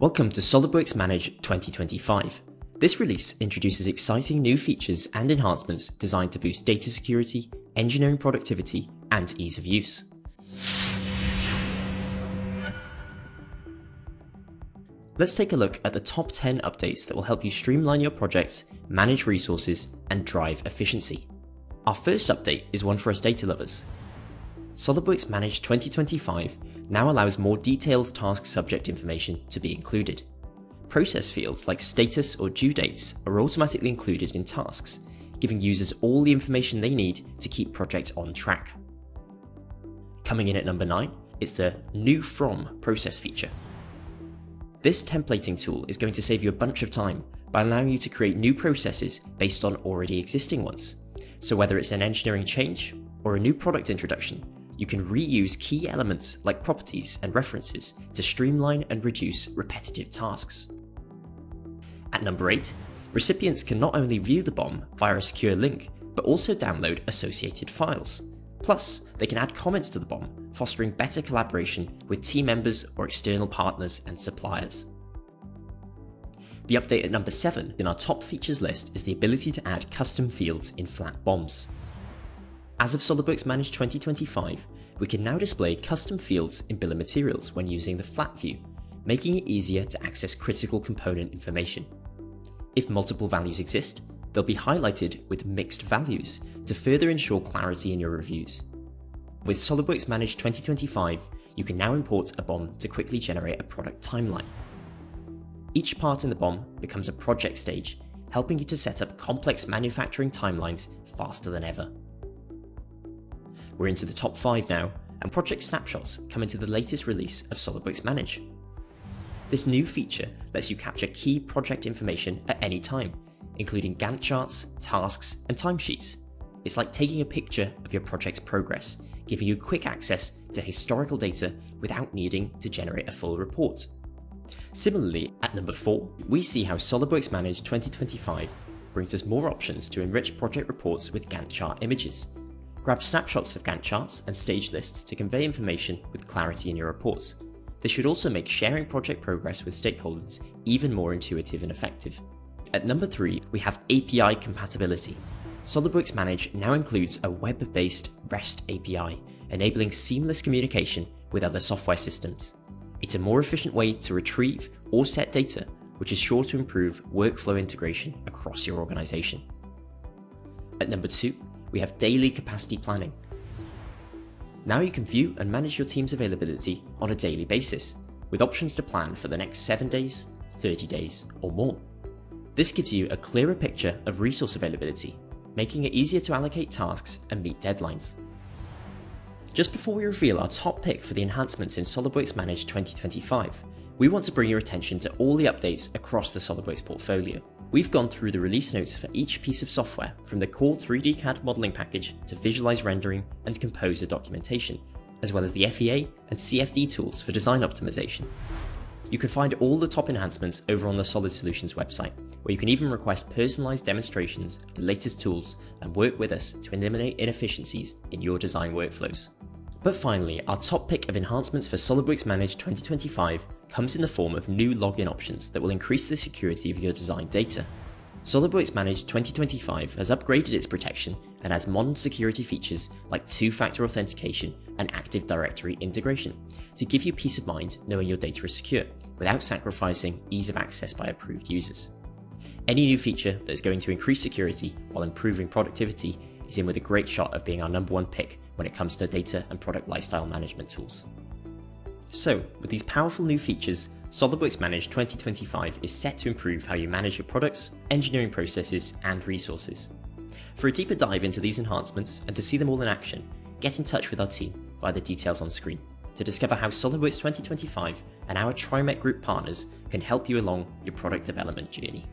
Welcome to SOLIDWORKS Manage 2025. This release introduces exciting new features and enhancements designed to boost data security, engineering productivity, and ease of use. Let's take a look at the top 10 updates that will help you streamline your projects, manage resources, and drive efficiency. Our first update is one for us data lovers. SOLIDWORKS Manage 2025 now allows more detailed task subject information to be included. Process fields like status or due dates are automatically included in tasks, giving users all the information they need to keep projects on track. Coming in at number 9, it's the New From process feature. This templating tool is going to save you a bunch of time by allowing you to create new processes based on already existing ones. So whether it's an engineering change or a new product introduction, you can reuse key elements like properties and references to streamline and reduce repetitive tasks. At number 8, recipients can not only view the BOM via a secure link, but also download associated files. Plus, they can add comments to the BOM, fostering better collaboration with team members or external partners and suppliers. The update at number 7 in our top features list is the ability to add custom fields in flat BOMs. As of SOLIDWORKS Manage 2025, we can now display custom fields in bill of materials when using the flat view, making it easier to access critical component information. If multiple values exist, they'll be highlighted with mixed values to further ensure clarity in your reviews. With SOLIDWORKS Manage 2025, you can now import a BOM to quickly generate a product timeline. Each part in the BOM becomes a project stage, helping you to set up complex manufacturing timelines faster than ever. We're into the top 5 now, and project snapshots come into the latest release of SOLIDWORKS Manage. This new feature lets you capture key project information at any time, including Gantt charts, tasks, and timesheets. It's like taking a picture of your project's progress, giving you quick access to historical data without needing to generate a full report. Similarly, at number 4, we see how SOLIDWORKS Manage 2025 brings us more options to enrich project reports with Gantt chart images. Grab snapshots of Gantt charts and stage lists to convey information with clarity in your reports. This should also make sharing project progress with stakeholders even more intuitive and effective. At number 3, we have API compatibility. SOLIDWORKS Manage now includes a web-based REST API, enabling seamless communication with other software systems. It's a more efficient way to retrieve or set data, which is sure to improve workflow integration across your organization. At number 2, we have daily capacity planning. Now you can view and manage your team's availability on a daily basis, with options to plan for the next 7 days, 30 days, or more. This gives you a clearer picture of resource availability, making it easier to allocate tasks and meet deadlines. Just before we reveal our top pick for the enhancements in SOLIDWORKS Manage 2025, we want to bring your attention to all the updates across the SOLIDWORKS portfolio. We've gone through the release notes for each piece of software, from the core 3D CAD modeling package to visualize rendering and composer documentation, as well as the FEA and CFD tools for design optimization. You can find all the top enhancements over on the Solid Solutions website, where you can even request personalized demonstrations of the latest tools and work with us to eliminate inefficiencies in your design workflows. But finally, our top pick of enhancements for SOLIDWORKS Manage 2025 comes in the form of new login options that will increase the security of your design data. SOLIDWORKS Manage 2025 has upgraded its protection and has modern security features like two-factor authentication and Active Directory integration to give you peace of mind knowing your data is secure without sacrificing ease of access by approved users. Any new feature that is going to increase security while improving productivity is in with a great shot of being our number 1 pick when it comes to data and product lifestyle management tools. So, with these powerful new features, SOLIDWORKS Manage 2025 is set to improve how you manage your products, engineering processes, and resources. For a deeper dive into these enhancements and to see them all in action, get in touch with our team via the details on screen to discover how SOLIDWORKS 2025 and our TriMech Group partners can help you along your product development journey.